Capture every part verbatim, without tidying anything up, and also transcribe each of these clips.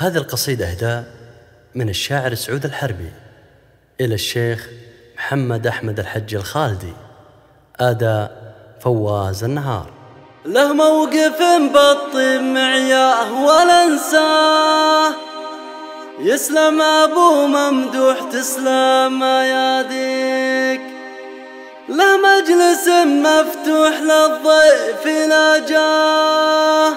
هذه القصيدة إهداء من الشاعر سعود الحربي إلى الشيخ محمد احمد الحج الخالدي، أدى فواز النهار. له موقف بطي معياه ولا انساه، يسلم ابو ممدوح تسلم اياديك. له مجلس مفتوح للضيف لا جاه،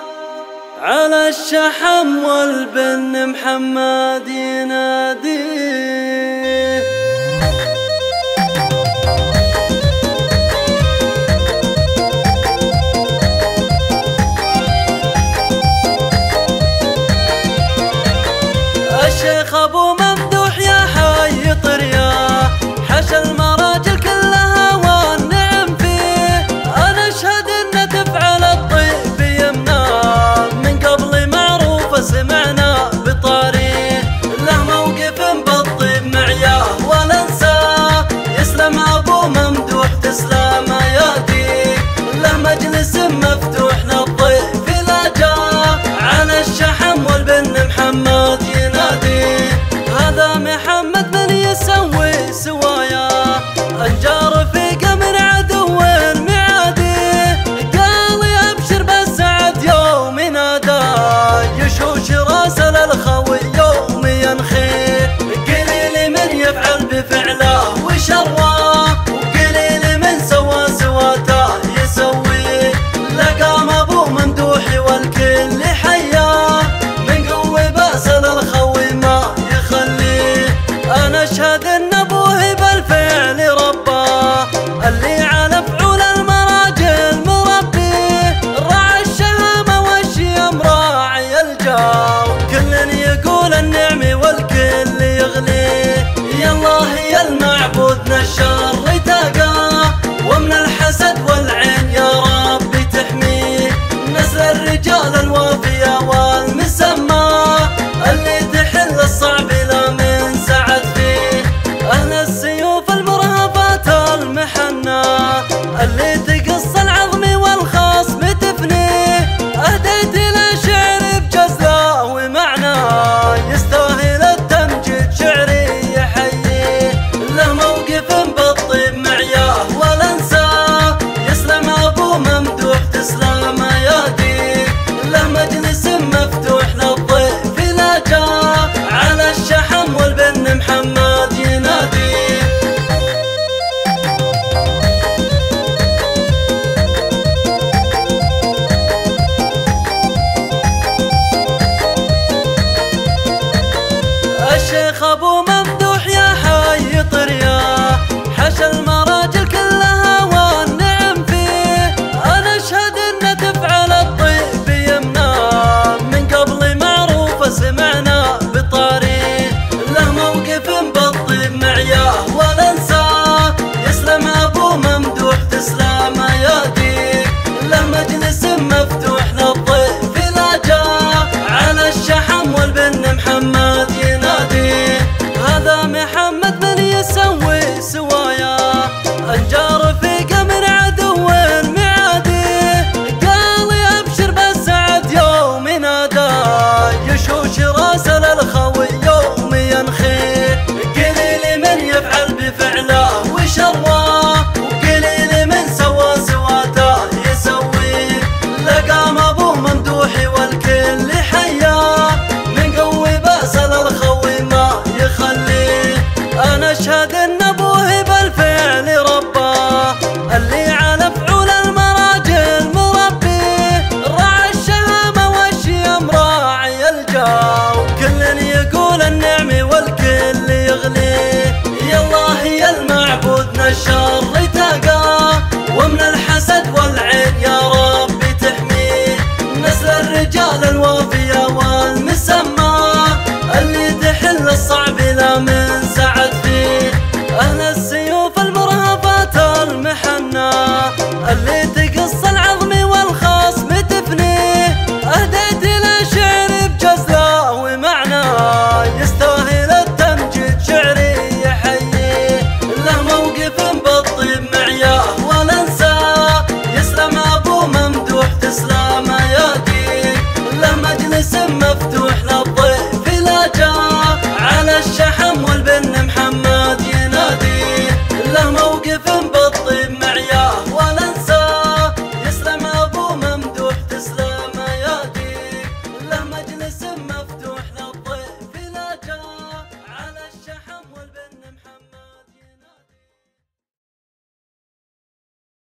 على الشحم والبن محمد يناديك. الشيخ ابو ممدوح يا حي طرياه، حشى المراجل كلها والنعم فيه. انا اشهد ان تفعل الطيب يمناه، من قبل معروف سمعنا بطاريه. له موقف بالطيب معياه ولا انساه، يسلم ابو ممدوح تسلم اياديك. له مجلس مفتوح للطيب لا جاه، على الشحم والبن محمد محمد من يسوي سوايا. انجار رفيقه من عدو معاديه، قال يا ابشر بالسعد يوم نادى. يشوش راسه للخوي يوم ينخي، قليل من يفعل بفعله وشره، وقليل من سوى سواته يسوي. لقام ابو ممدوح والكل حياه، من قوي باسه للخوي ما يخلي. أنا أشهد أن أبوه بالفعل رباه، اللي على فعول المراجل مربيه. راعي الشهامة والشيم راعي الجاه، كل يقول النعمي والكل يغني. يا الله يا المعبود من الشر تقاه، ومن الحسد والعين يا ربي تحميه. نسل الرجال الوافية والمسمى، اللي تحل الصعب لا من سعد فيه. أهل السيوف المرهفات المحنة، اللي تقص العظم والخصم تفنيه. أهديت إلى شعري بجزله ومعنى، يستاهل التمجيد شعري يحييه. له موقف بالطيب معياه ولا انساه، يسلم أبو ممدوح تسلم أياديك. له مجلس مفتوح للضيف لا جاه، على الشحم والبن محمد ينادي. الشيخ ابو ممدوح يا حي طرياه، حشى المراجل كلها والنعم فيه. انا اشهد ان تفعل الطيب يمناه، من قبل معروفه سمعنا بطاريه. له موقف بالطيب معياه ولا انساه، يسلم ابو ممدوح تسلم اياديك. له مجلس مفتوح للضيف لا جاه، على الشحم والبن محمد ينادي. هذا محمد من يسوي سوايا، انجار رفيقه من عدو معاديه. قال يا ابشر بالسعد يوم نادى، يشوش راسه للخوي يوم ينخي. قليل من يفعل بفعله وشره، وقليل من سوى سواته يسوي. لقام ابو ممدوح والكل حياه، من قوي باسه للخوي ما يخليه. انا اشهد ان ابوه بالفعل رباه، اللي على فعول المراجل مربيه. راعي الشهامه والشيم راعي الجاه، وكل يقول النعمي والكل يغنيه. يا الله يا المعبود من الشر